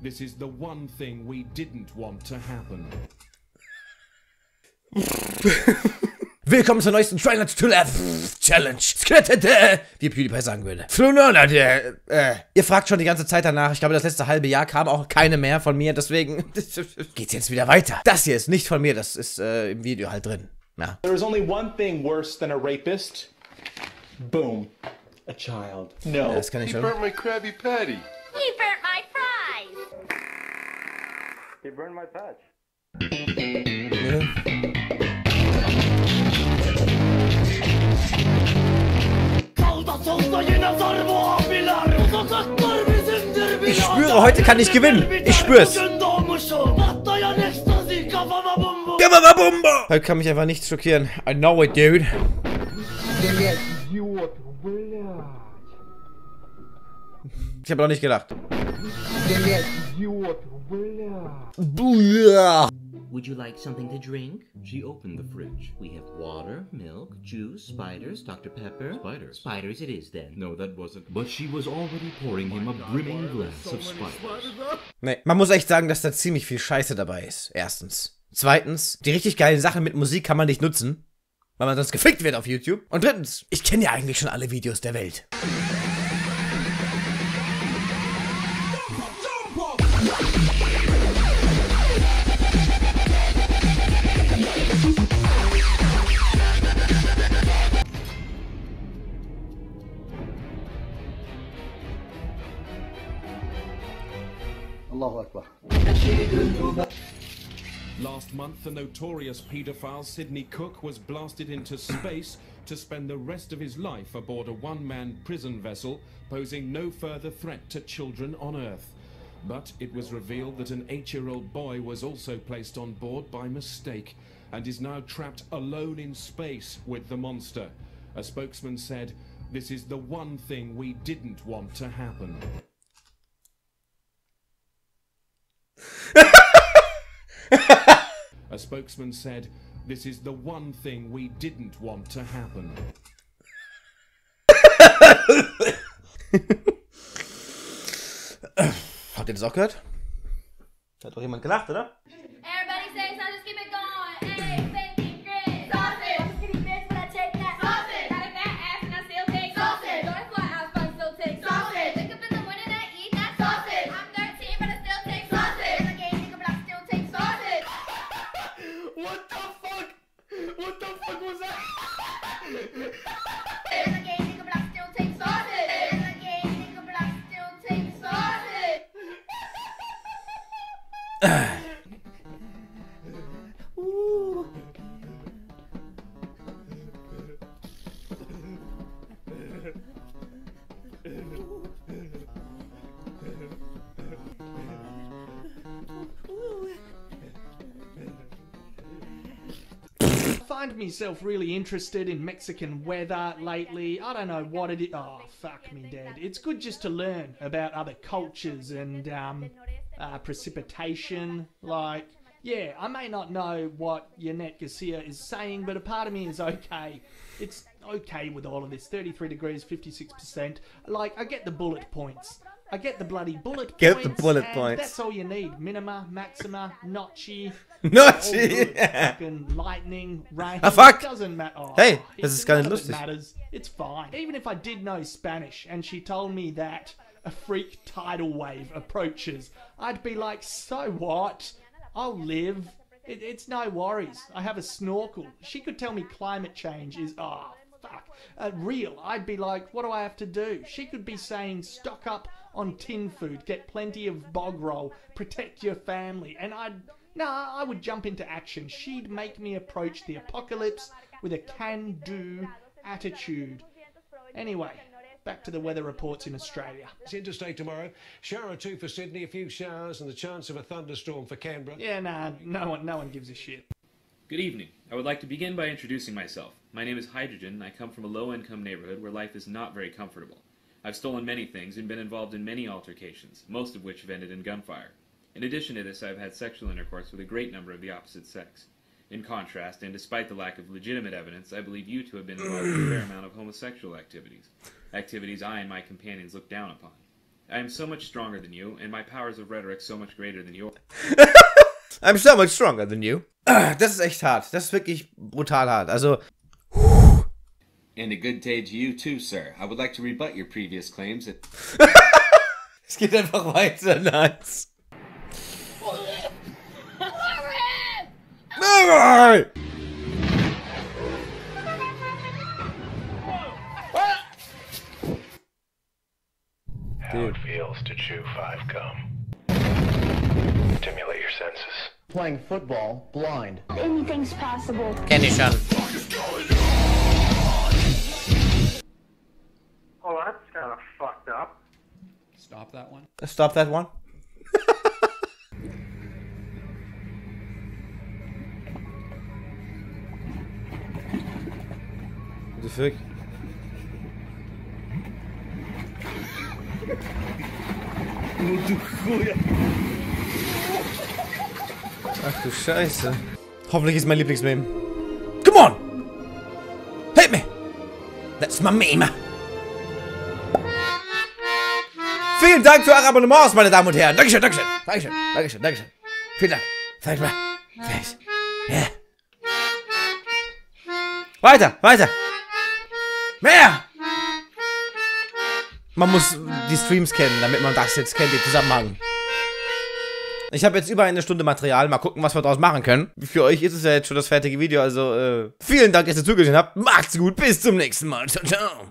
This is the one thing we didn't want to happen. Willkommen zur neuesten Try Not To Laugh Challenge. Skelette, wie PewDiePie sagen würde. Ihr fragt schon die ganze Zeit danach. Ich glaube, das letzte halbe Jahr kam auch keine mehr von mir. Deswegen geht's jetzt wieder weiter. Das hier ist nicht von mir. Das ist im Video halt drin. Na. There is only one thing worse than a rapist. Boom. A child. No. Ja, das kann ich schon. He burnt my Krabby Patty. He burnt my fries. He burnt my patch. Ja. Ich spüre, heute kann ich gewinnen. Ich spür's. Heute kann mich einfach nichts schockieren. I know it, dude. Ich habe noch nicht gedacht. Would you like something to drink? She opened the fridge. We have water, milk, juice, spiders, Dr. Pepper. Spiders. Spiders it is then. No, that wasn't. But she was already pouring him a brimming glass of spiders. Nee, man muss echt sagen, dass da ziemlich viel Scheiße dabei ist. Erstens. Zweitens, die richtig geilen Sachen mit Musik kann man nicht nutzen, weil man sonst gefickt wird auf YouTube. Und drittens, ich kenne ja eigentlich schon alle Videos der Welt. Last month, the notorious pedophile Sydney Cook was blasted into space to spend the rest of his life aboard a one-man prison vessel, posing no further threat to children on Earth. But it was revealed that an 8-year-old boy was also placed on board by mistake and is now trapped alone in space with the monster. A spokesman said, "This is the one thing we didn't want to happen." A spokesman said, "This is the one thing we didn't want to happen." Habt ihr das auch gehört? Hat doch jemand gelacht, oder? Everybody say so, just keep it going. Hey, bacon, grits, sausage. I'm just getting bits when I take that sausage. Got a fat ass and I still take sausage. Go to fly house, but I still take sausage. Wake up in the morning and I eat that sausage. I'm 13, but I still take sausage. I'm a gay nigga, but I still take sausage. What the fuck? What the fuck was that? I'm a gay nigga, but I still take sausage. I'm a gay nigga, but I still take sausage. I find myself really interested in Mexican weather lately. I don't know what it is. Oh, fuck me, Dad. It's good just to learn about other cultures and precipitation. Like, yeah, I may not know what Yannette Garcia is saying, but a part of me is okay. It's okay with all of this. 33 degrees, 56%. Like, I get the bullet points. I get the bloody bullet points. Get the bullet points. That's all you need. Minima, maxima, notchy. Notchy. Fucking lightning, rain. Ah, fuck. It doesn't matter. Oh, hey, this is kind of lustig. Matters. It's fine. Even if I did know Spanish and she told me that a freak tidal wave approaches, I'd be like, so what? I'll live. It's no worries. I have a snorkel. She could tell me climate change is... Oh, fuck. Real. I'd be like, what do I have to do? She could be saying, stock up on tin food, get plenty of bog roll, protect your family, and I would jump into action. She'd make me approach the apocalypse with a can-do attitude. Anyway, back to the weather reports in Australia. It's interstate tomorrow. Shower or two for Sydney, a few showers, and the chance of a thunderstorm for Canberra. Yeah, nah, no one gives a shit. Good evening. I would like to begin by introducing myself. My name is Hydrogen, and I come from a low-income neighborhood where life is not very comfortable. I've stolen many things and been involved in many altercations, most of which have ended in gunfire. In addition to this, I've had sexual intercourse with a great number of the opposite sex. In contrast, and despite the lack of legitimate evidence, I believe you two have been involved in a fair amount of homosexual activities. Activities I and my companions look down upon. I am so much stronger than you, and my powers of rhetoric so much greater than yours. I'm so much stronger than you. Das ist echt hart. Das ist wirklich brutal hart. Also. And a good day to you too, sir. I would like to rebut your previous claims that... Es geht einfach weiter, nice. How it feels to chew 5 gum. Stimulate your senses. Playing football, blind. Anything's possible. Candy shot. What is going on? Oh, that's kind of fucked up. Stop that one. Stop that one. What the fuck? Ach du Scheiße. Hoffentlich ist mein Lieblingsmeme. Come on! Hit me! That's my meme! Vielen Dank für eure Abonnements, meine Damen und Herren. Dankeschön, Dankeschön, Dankeschön, Dankeschön, Dankeschön. Vielen Dank. Zeig mal. Ja. Weiter, weiter. Mehr! Man muss die Streams kennen, damit man das jetzt kennt, den Zusammenhang. Ich habe jetzt über eine Stunde Material, mal gucken, was wir daraus machen können. Für euch ist es ja jetzt schon das fertige Video, also vielen Dank, dass ihr zugesehen habt. Macht's gut, bis zum nächsten Mal. Ciao, ciao.